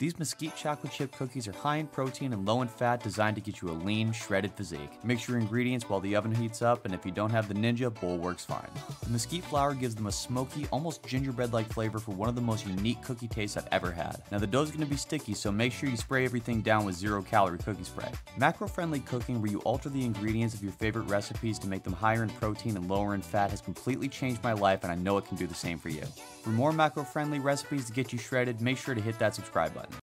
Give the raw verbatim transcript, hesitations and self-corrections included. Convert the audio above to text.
These mesquite chocolate chip cookies are high in protein and low in fat, designed to get you a lean, shredded physique. Mix your ingredients while the oven heats up, and if you don't have the Ninja, bowl works fine. The mesquite flour gives them a smoky, almost gingerbread-like flavor for one of the most unique cookie tastes I've ever had. Now the dough's gonna be sticky, so make sure you spray everything down with zero-calorie cookie spray. Macro-friendly cooking, where you alter the ingredients of your favorite recipes to make them higher in protein and lower in fat, has completely changed my life, and I know it can do the same for you. For more macro-friendly recipes to get you shredded, make sure to hit that subscribe button.